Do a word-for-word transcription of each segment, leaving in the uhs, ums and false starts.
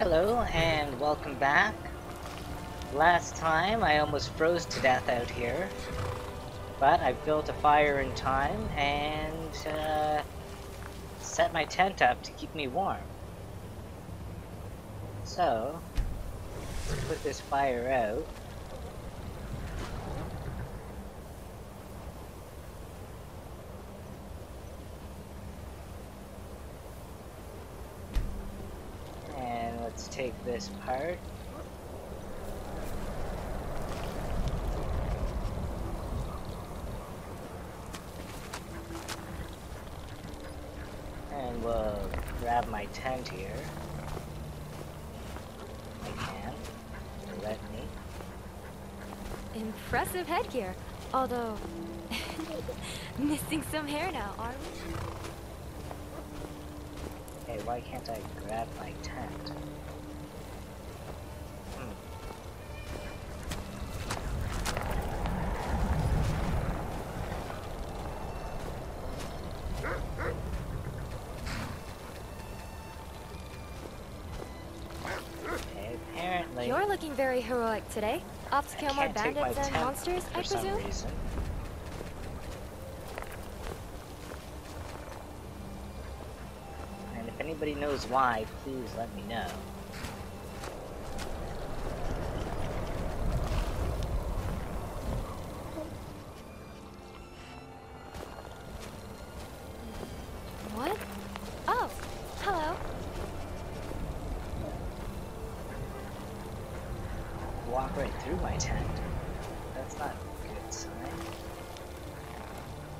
Hello, and welcome back. Last time, I almost froze to death out here. But I built a fire in time, and uh, set my tent up to keep me warm. So, let's put this fire out. Let's take this part. And we'll grab my tent here. I can. It'll let me. Impressive headgear. Although, missing some hair now, are we? Okay, why can't I grab my tent? Very heroic today. Off to kill more bandits and monsters, I presume? And if anybody knows why, please let me know. What? Oh, hello. Walk right through my tent. That's not a good sign.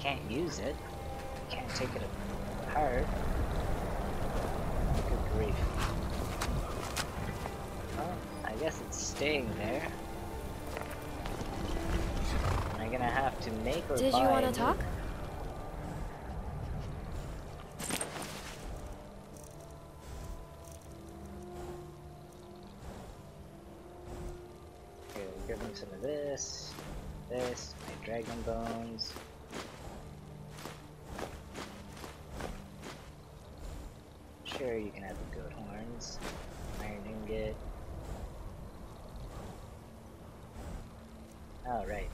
Can't use it. Can't take it apart. Good grief. Well, I guess it's staying there. I'm gonna have to make or buy. Did you want to talk? Some of this, this, my dragon bones. Sure, you can have the goat horns, iron ingot. Oh, right.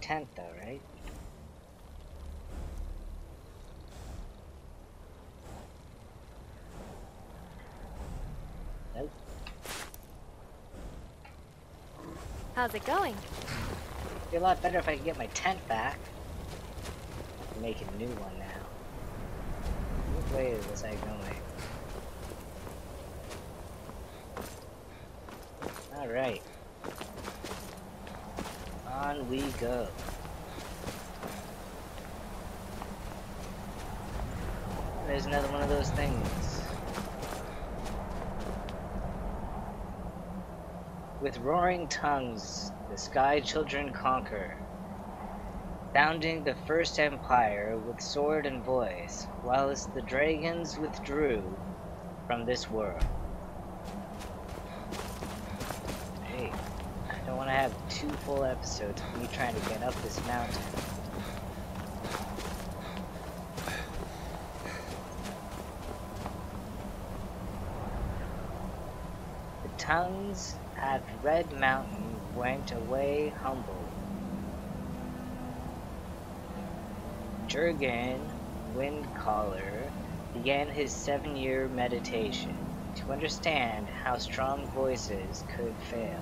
Tent though, right? Nope. How's it going? It'd be a lot better if I could get my tent back. I can make a new one now. What way was I going? Alright. On we go. There's another one of those things. With roaring tongues, the sky children conquer, founding the first empire with sword and voice, whilst the dragons withdrew from this world. I have two full episodes of me trying to get up this mountain. The tongues at Red Mountain went away humbled. Jurgen Windcaller began his seven-year meditation to understand how strong voices could fail.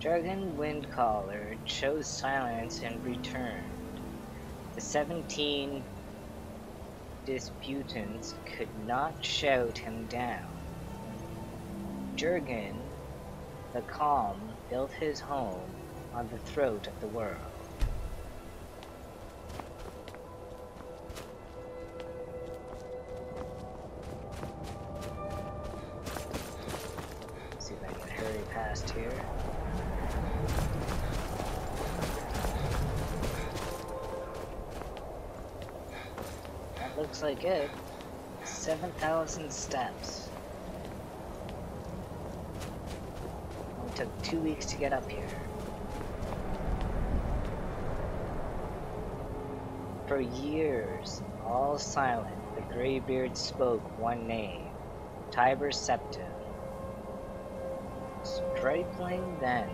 Jurgen Windcaller chose silence and returned. The seventeen disputants could not shout him down. Jurgen, the calm, built his home on the throat of the world. past here. That looks like it. seven thousand steps. It took two weeks to get up here. For years, all silent, the graybeard spoke one name, Tiber Septim. Stripling then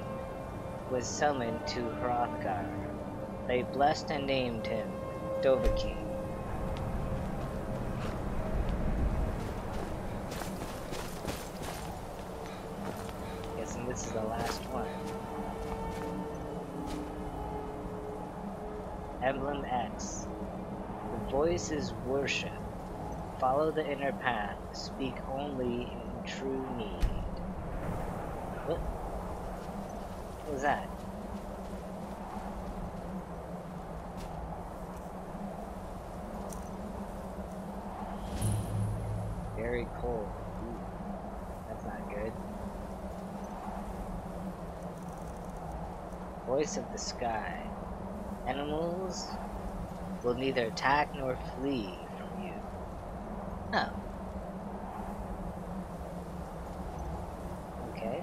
was summoned to Hrothgar. They blessed and named him Dovahkiin. Guessing this is the last one. Emblem X. The voice is worship. Follow the inner path. Speak only in true need. What? What was that? Very cold. Ooh, that's not good. Voice of the sky. Animals will neither attack nor flee from you. Oh. Okay.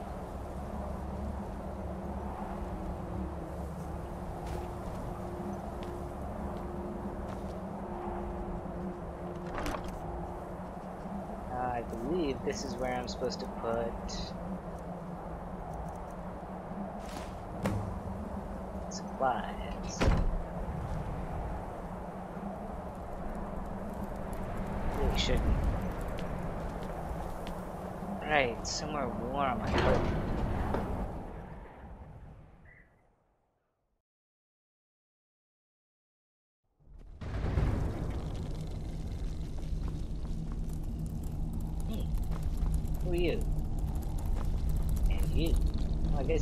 This is where I'm supposed to put supplies. Really shouldn't. Right, somewhere warm, I hope.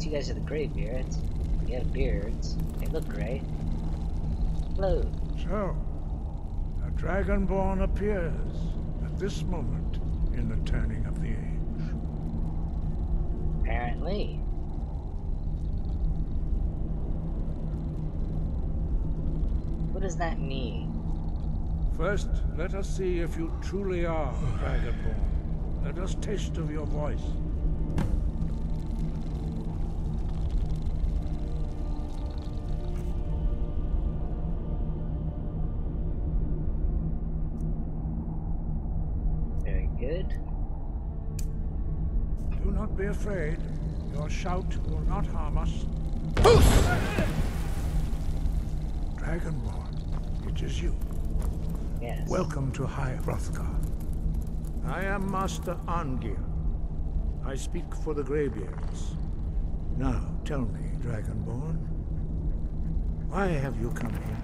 You guys are the graybeards. You have beards. They look great. Hello. So, a dragonborn appears at this moment in the turning of the age. Apparently. What does that mean? First, let us see if you truly are a dragonborn. Let us taste of your voice. Be afraid. Your shout will not harm us. Fus! Dragonborn, it is you. Yes. Welcome to High Hrothgar. I am Master Angir. I speak for the Greybeards. Now, tell me, Dragonborn, why have you come here?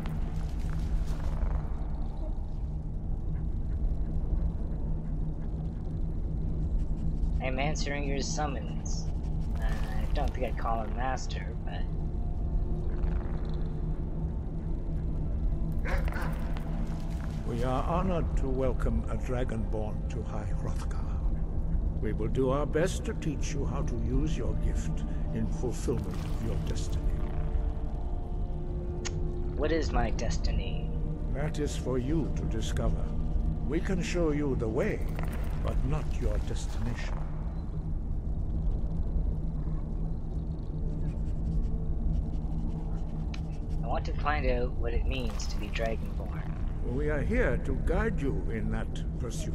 I'm answering your summons. Uh, I don't think I'd call him master, but... We are honored to welcome a Dragonborn to High Hrothgar. We will do our best to teach you how to use your gift in fulfillment of your destiny. What is my destiny? That is for you to discover. We can show you the way, but not your destination. I want to find out what it means to be Dragonborn. We are here to guide you in that pursuit,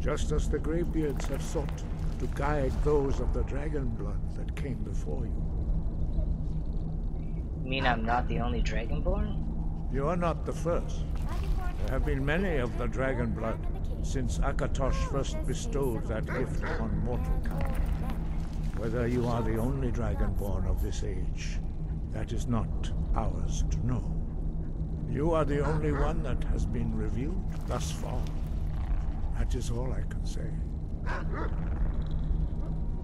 just as the Greybeards have sought to guide those of the dragon blood that came before you. You mean I'm not the only Dragonborn? You are not the first. There have been many of the dragon blood since Akatosh first bestowed that gift upon mortal kind. Whether you are the only Dragonborn of this age, that is not ours to know. You are the only one that has been revealed thus far. That is all I can say.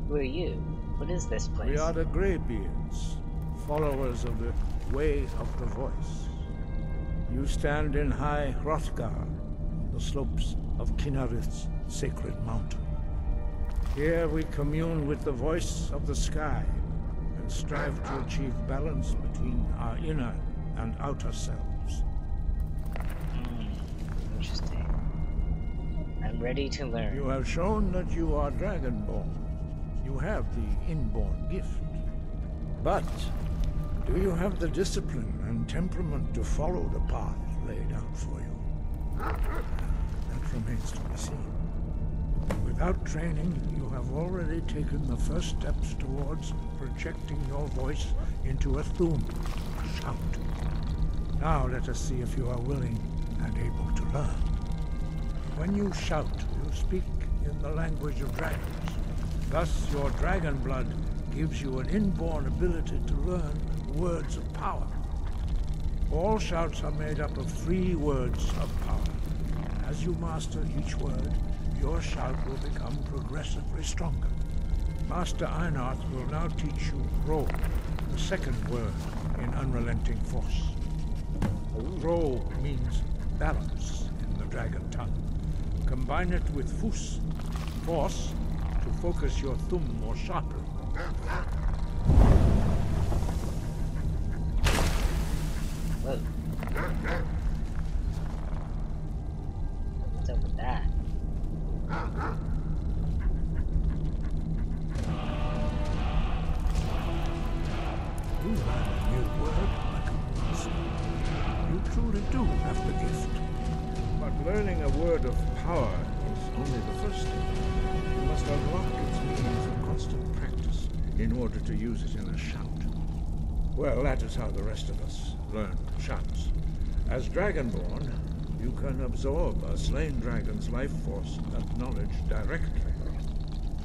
Who are you? What is this place? We are the Greybeards, followers of the Way of the Voice. You stand in High Hrothgar, on the slopes of Kinarith's sacred mountain. Here we commune with the voice of the sky and strive to achieve balance between our inner and outer selves. Mm, interesting. I'm ready to learn. You have shown that you are dragonborn. You have the inborn gift. But do you have the discipline and temperament to follow the path laid out for you? That remains to be seen. Without training, you have already taken the first steps towards projecting your voice into a Thu'um, a shout. Now let us see if you are willing and able to learn. When you shout, you speak in the language of dragons. Thus, your dragon blood gives you an inborn ability to learn words of power. All shouts are made up of three words of power. As you master each word, your shout will become progressively stronger. Master Einarth will now teach you Rho, the second word in Unrelenting Force. Rho means balance in the dragon tongue. Combine it with Fus, force, to focus your Thu'um more sharply. Whoa. What's up with that? You learn a new word like a monster. You truly do have the gift. But learning a word of power is only the first step. You must unlock its meaning from constant practice in order to use it in a shout. Well, that is how the rest of us learn shouts. As Dragonborn, you can absorb a slain dragon's life force and knowledge directly.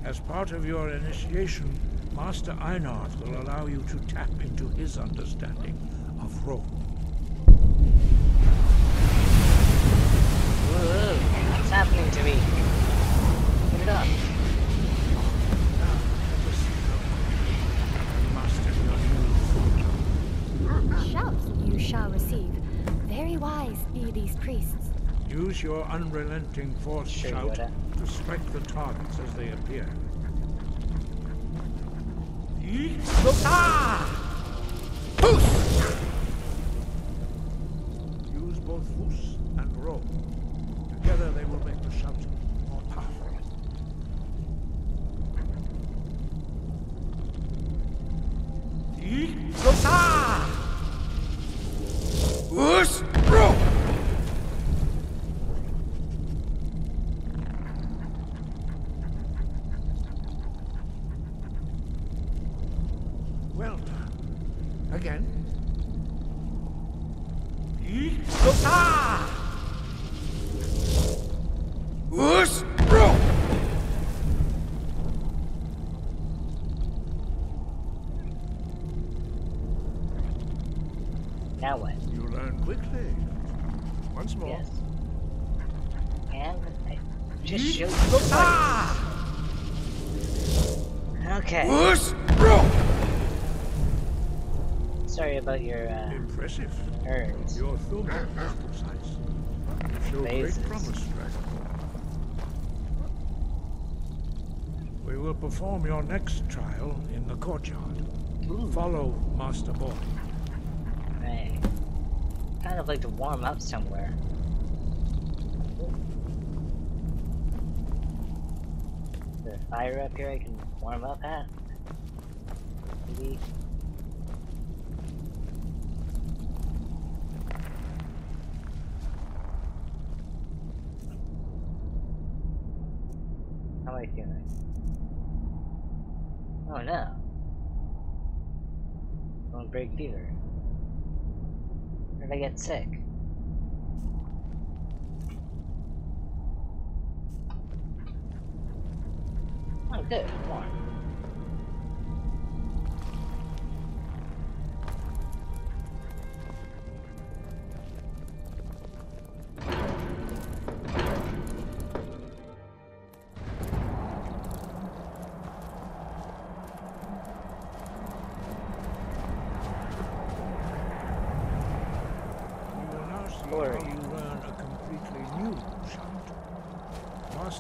As part of your initiation, Master Einarth will allow you to tap into his understanding of Rho. Whoa, what's happening to me? Get it up. Now, let us see how master your new food. Shouts you shall receive. Very wise be these priests. Use your unrelenting force sure, shout to strike the targets as they appear. Fus! Use both Fus and Rho. Together they will make the shout more powerful. Fus! Rho! Well done. Again. Whoosh! Bro! Now what? You learn quickly. Once more. Yes. And I just shoot. Okay. Whoosh! Bro! Sorry about your, uh... impressive. Turns. Your Thu'um is precise. You show great promise, Dragonborn. We will perform your next trial in the courtyard. Ooh. Follow Master Borri. Right. Kind of like to warm up somewhere. Is there a fire up here I can warm up at? Maybe... Oh no. Don't break fever. What if I get sick? Oh good, warm.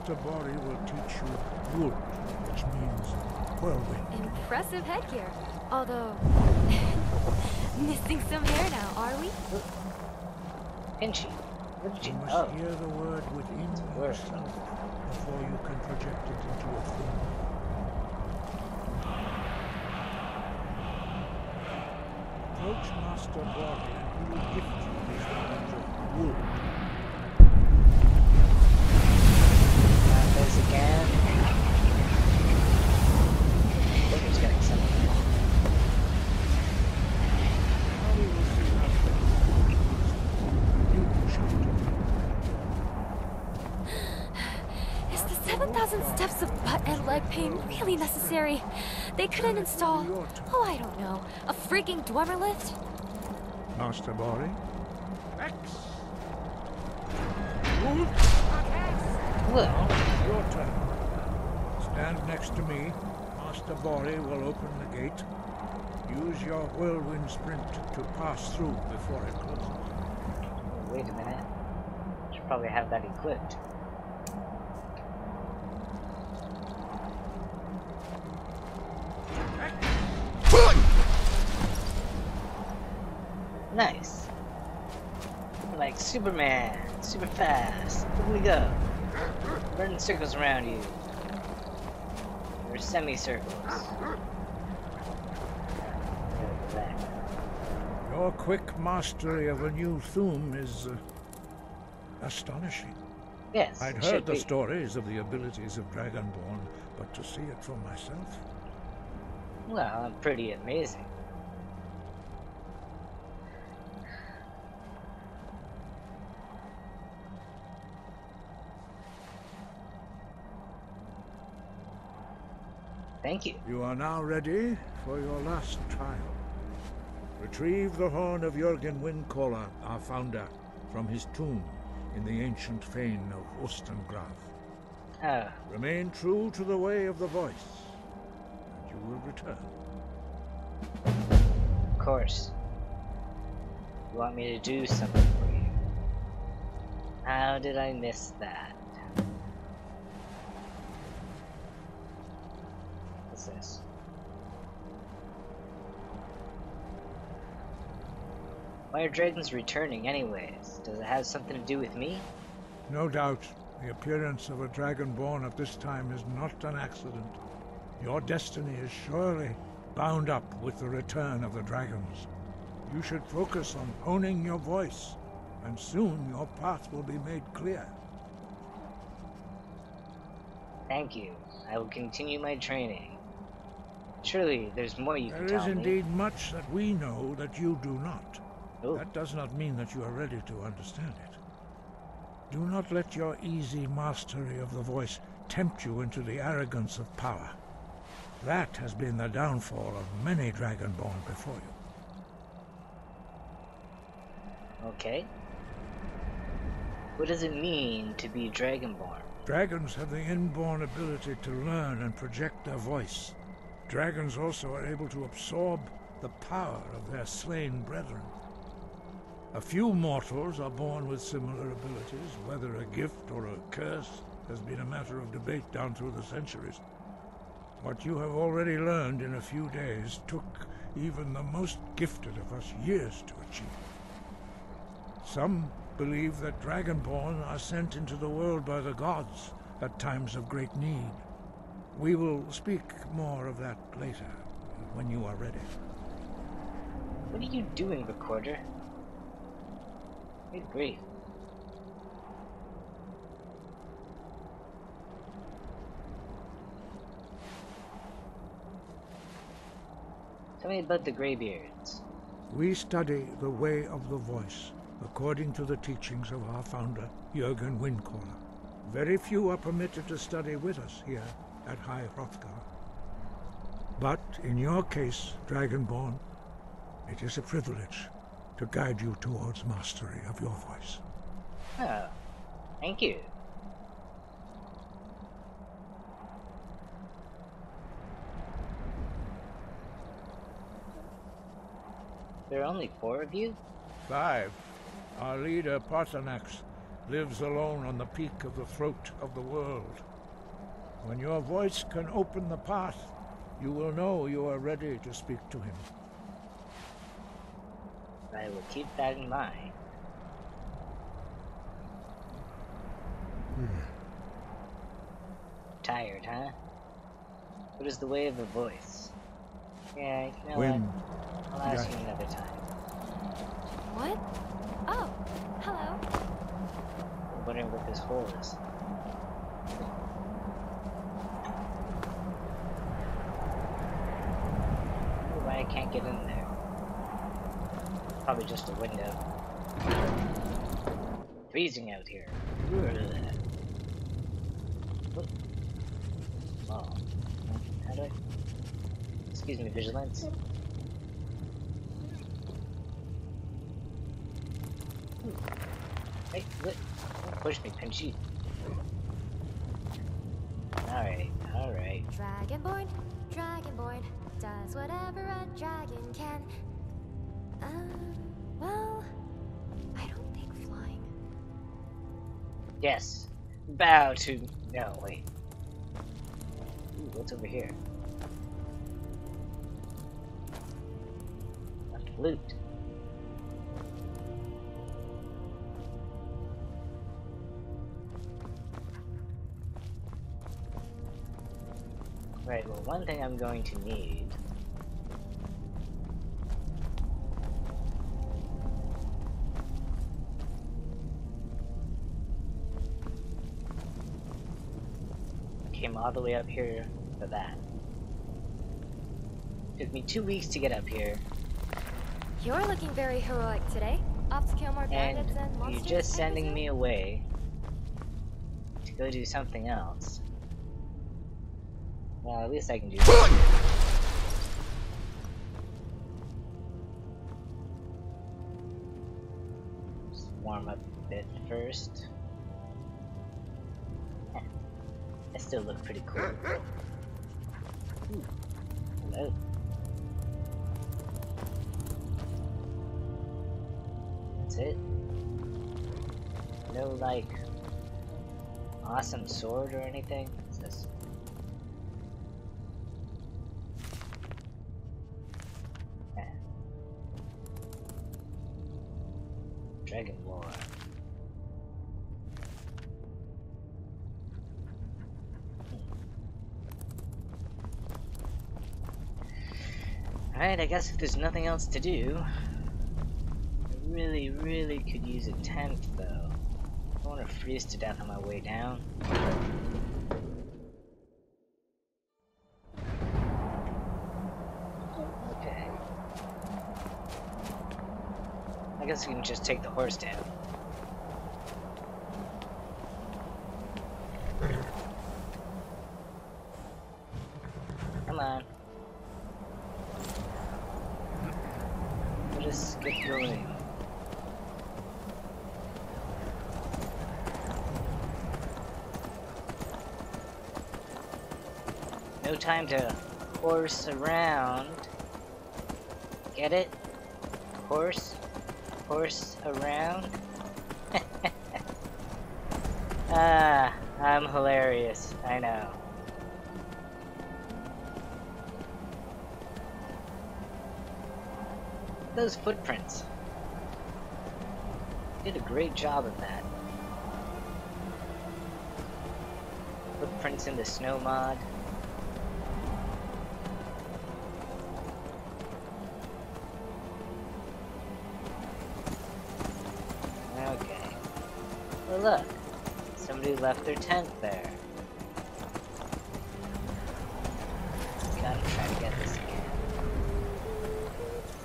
Borri will teach you Windhelm, which means whirlwind. Impressive headgear. Although, missing some hair now, are we? Inchy. You must oh. hear the word within yourself before you can project it into a thing. Approach Master Borri and he will gift you his knowledge of wood. Not this again. Borri's got something. Now we will see how you shall. Is the seven thousand steps of butt and leg pain really necessary? They couldn't install, oh I don't know, a freaking Dwemer lift? Master Borri? Rex! Look. Your turn. Stand next to me. Master Borri will open the gate. Use your whirlwind sprint to pass through before it closes. Wait a minute. Should probably have that equipped. Nice. Like Superman, super fast. Look at me go. Running circles around you. Or semicircles. Your quick mastery of a new Thu'um is uh, astonishing. Yes. I'd heard the be. stories of the abilities of Dragonborn, but to see it for myself. Well, I'm pretty amazing. Thank you. You are now ready for your last trial. Retrieve the horn of Jurgen Windcaller, our founder, from his tomb in the ancient Fane of Ostengraf. Oh. Remain true to the way of the voice, and you will return. Of course. You want me to do something for you? How did I miss that? This. Why are dragons returning anyways? Does it have something to do with me? No doubt. The appearance of a dragonborn at this time is not an accident. Your destiny is surely bound up with the return of the dragons. You should focus on honing your voice, and soon your path will be made clear. Thank you. I will continue my training. Surely, there's more you can tell me. There is indeed much that we know that you do not. Ooh. That does not mean that you are ready to understand it. Do not let your easy mastery of the voice tempt you into the arrogance of power. That has been the downfall of many Dragonborn before you. Okay. What does it mean to be Dragonborn? Dragons have the inborn ability to learn and project their voice. Dragons also are able to absorb the power of their slain brethren. A few mortals are born with similar abilities. Whether a gift or a curse has been a matter of debate down through the centuries. What you have already learned in a few days took even the most gifted of us years to achieve. Some believe that Dragonborn are sent into the world by the gods at times of great need. We will speak more of that later, when you are ready. What are you doing, Recorder? Good grief. Tell me about the Greybeards. We study the way of the voice, according to the teachings of our founder, Jurgen Windcaller. Very few are permitted to study with us here at High Hrothgar. But in your case, Dragonborn, it is a privilege to guide you towards mastery of your voice. Oh, thank you. There are only four of you? Five. Our leader, Partanax, lives alone on the peak of the throat of the world. When your voice can open the path, you will know you are ready to speak to him. I will keep that in mind. Hmm. Tired, huh? What is the way of the voice? Yeah, you know when? What? I'll ask yeah. you another time. What? Oh, hello. I'm wondering what this hole is. I wonder why I can't get in there. Probably just a window. Freezing out here. Oh. How do I... Excuse me, vigilance. Hey, what? Don't push me, Pinchy. Alright, alright. Dragonborn, Dragonborn, does whatever a dragon can. Um, well, I don't think flying. Yes. Bow to... No, wait. Ooh, what's over here? Left loot. Right, well, one thing I'm going to need... all the way up here for that. Took me two weeks to get up here. You're looking very heroic today. Off to kill more bandits and monsters. You're just sending me away to go do something else. Well, at least I can do that. Just warm up a bit first. Still look pretty cool. Ooh. Hello. That's it. No, like, awesome sword or anything. What's this? Yeah. Dragon War. Alright, I guess if there's nothing else to do, I really, really could use a tent though. I don't want to freeze to death on my way down. Okay. I guess we can just take the horse down. Come on. Just get going. No time to horse around. Get it? Horse, horse around. Ah, I'm hilarious. I know. Those footprints did a great job of that. Footprints in the snow mod. Okay. Well, look, somebody left their tent there. Gotta try to get this again.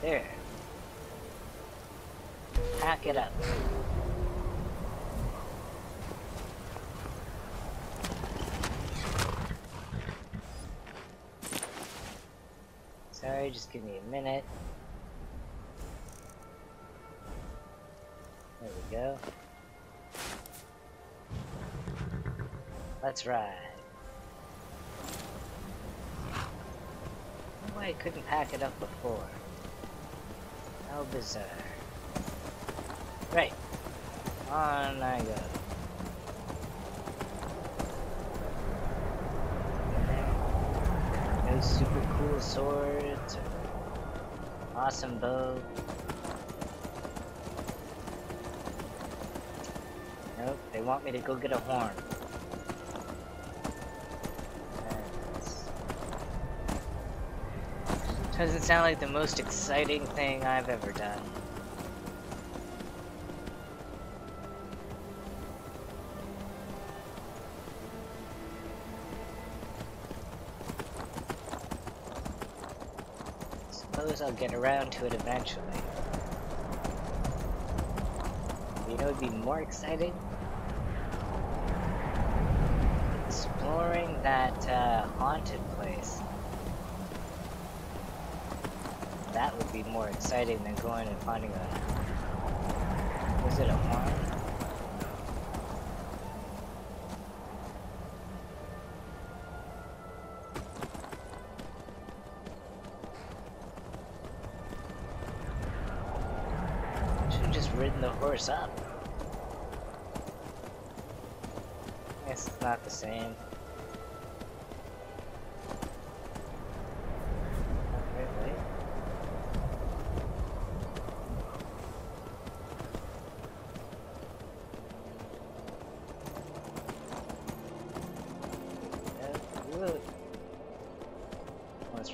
There. Pack it up. Sorry, just give me a minute. There we go. Let's ride. I don't know why I couldn't pack it up before. How bizarre. Right. On I go. No super cool sword. Awesome bow. Nope, they want me to go get a horn. Doesn't sound like the most exciting thing I've ever done. Suppose I'll get around to it eventually. You know, it'd be more exciting exploring that uh, haunted place. That would be more exciting than going and finding a... Was it a horn? I should have just ridden the horse up. I guess it's not the same.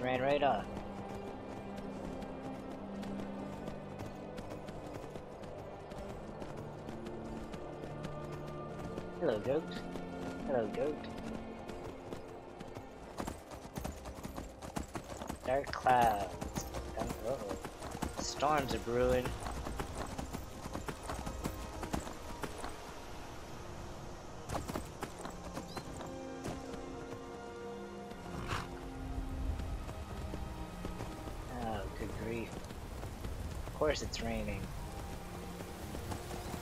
Ran right off. Hello, goat. Hello, goat. Dark clouds. Uh-oh. Storms are brewing. Of course it's raining.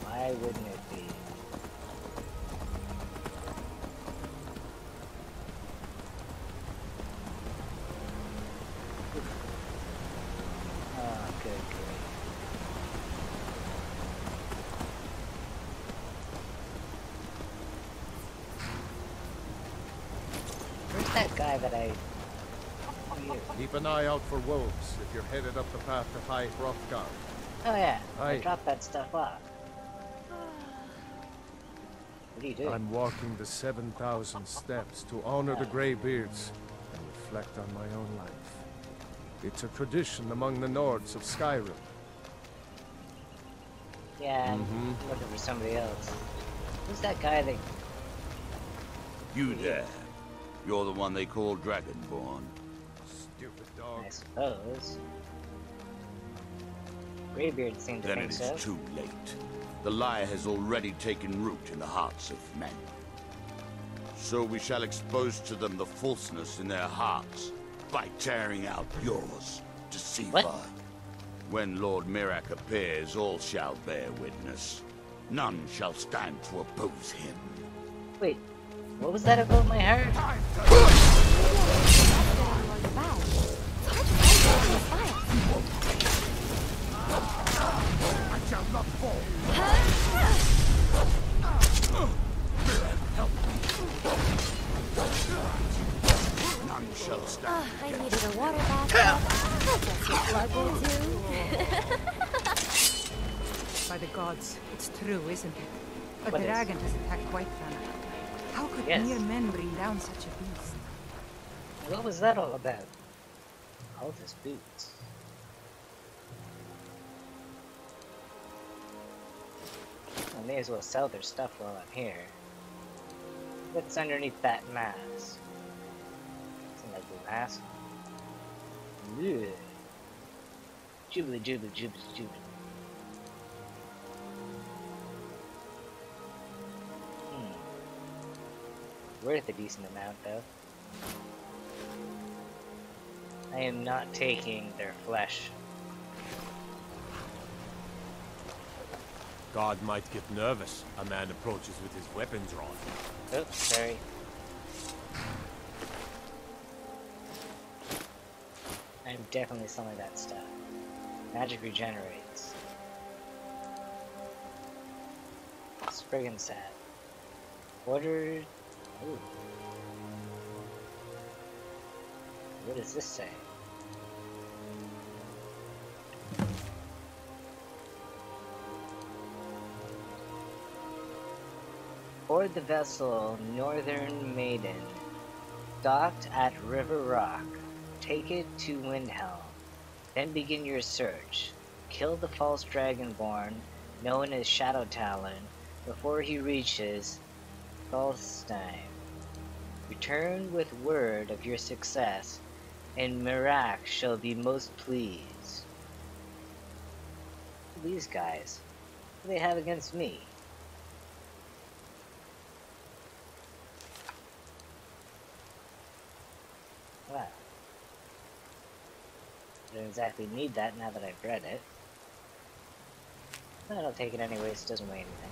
Why wouldn't it be? Oh, good, good. Where's that guy that I... Keep an eye out for wolves if you're headed up the path to High Hrothgar. Oh yeah, Hi. I dropped that stuff off. What do you do? I'm walking the seven thousand steps to honor oh. the Greybeards and reflect on my own life. It's a tradition among the Nords of Skyrim. Yeah, I'm mm-hmm. looking for somebody else. Who's that guy that... You there. You're the one they call Dragonborn. I suppose. Greybeard seemed to think so. Then it is too late. The lie has already taken root in the hearts of men. So we shall expose to them the falseness in their hearts by tearing out yours, deceiver. What? When Lord Miraak appears, all shall bear witness. None shall stand to oppose him. Wait, what was that about my hair? I shall not fall. Help me. None shall stand. I needed a water bath. That's what. By the gods, it's true, isn't it? A what dragon is? Has attacked Whiterun. How could yes. mere men bring down such a beast? What was that all about? All his boots. I may as well sell their stuff while I'm here. What's underneath that mask? It's an ugly mask. Yeah. Jubilee, jubilee, jubilee, jubilee. Hmm. Worth a decent amount, though. I am not taking their flesh. God might get nervous. A man approaches with his weapons drawn. Oops, sorry. I'm definitely selling that stuff. Magic regenerates. Spriggan sap. Ordered. Ooh. What does this say? Board the vessel Northern Maiden, docked at River Rock. Take it to Windhelm. Then begin your search. Kill the false dragonborn, known as Shadow Talon, before he reaches Solstheim. Return with word of your success, and Miraak shall be most pleased. These guys, what do they have against me? Well, I don't exactly need that now that I've read it. But I'll take it anyways, it doesn't weigh anything.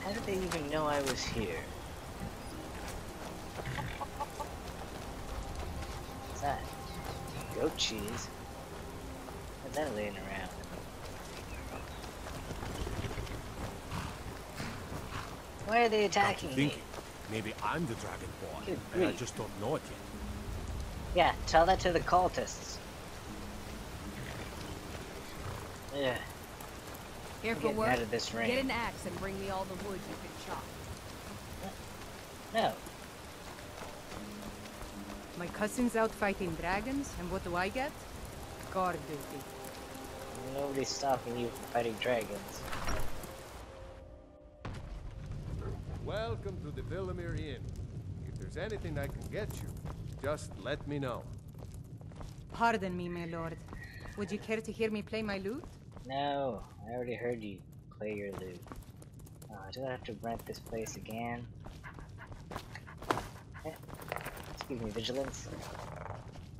How did they even know I was here? What's that? Goat cheese? What's that laying around? Why are they attacking me? I think maybe I'm the dragonborn, and I just don't know it yet. Yeah, tell that to the cultists. Yeah. Here for work. Out of this rain. Get an axe and bring me all the wood you can chop. No. My cousin's out fighting dragons, and what do I get? Guard duty. Nobody's stopping you from fighting dragons. Welcome to the Villamir Inn. If there's anything I can get you, just let me know. Pardon me, my lord. Would you care to hear me play my lute? No, I already heard you play your lute. Oh, do I have to rent this place again? Eh, excuse me, vigilance.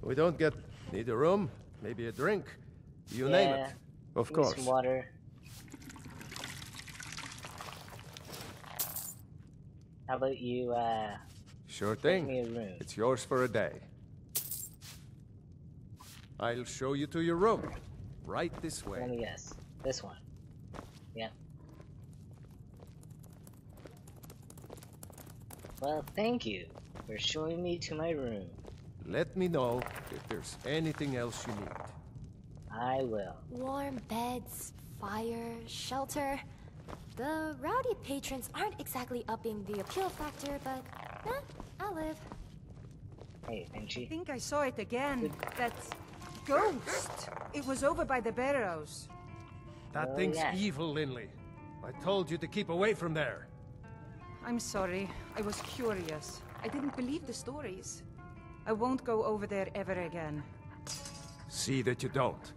We don't get... Need a room? Maybe a drink? You yeah, name it. Of course. Some water. How about you, uh... Sure thing. Take me a room. It's yours for a day. I'll show you to your room. Right this way. Let me guess. This one. Yeah. Well, thank you for showing me to my room. Let me know if there's anything else you need. I will. Warm beds, fire, shelter... The rowdy patrons aren't exactly upping the appeal factor, but nah, I'll live. Hey, Benji. I think I saw it again. That ghost. It was over by the barrows. That oh, thing's yeah. evil, Lindley. I told you to keep away from there. I'm sorry. I was curious. I didn't believe the stories. I won't go over there ever again. See that you don't.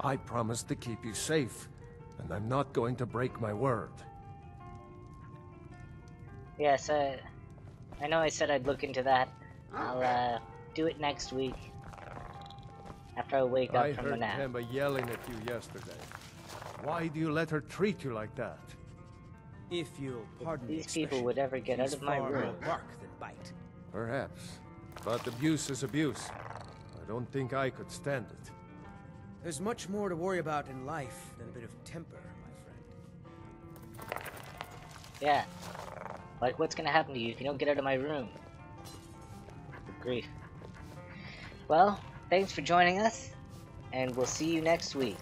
I promised to keep you safe. And I'm not going to break my word. Yes, I... I know I said I'd look into that. I'll, uh, do it next week. After I wake up from the nap. I heard Tamba yelling at you yesterday. Why do you let her treat you like that? If you'll pardon me, these people would ever get out of my room. Bark than bite. Perhaps. But abuse is abuse. I don't think I could stand it. There's much more to worry about in life than a bit of temper, my friend. Yeah. Like, what's gonna happen to you if you don't get out of my room? Good grief. Well, thanks for joining us, and we'll see you next week.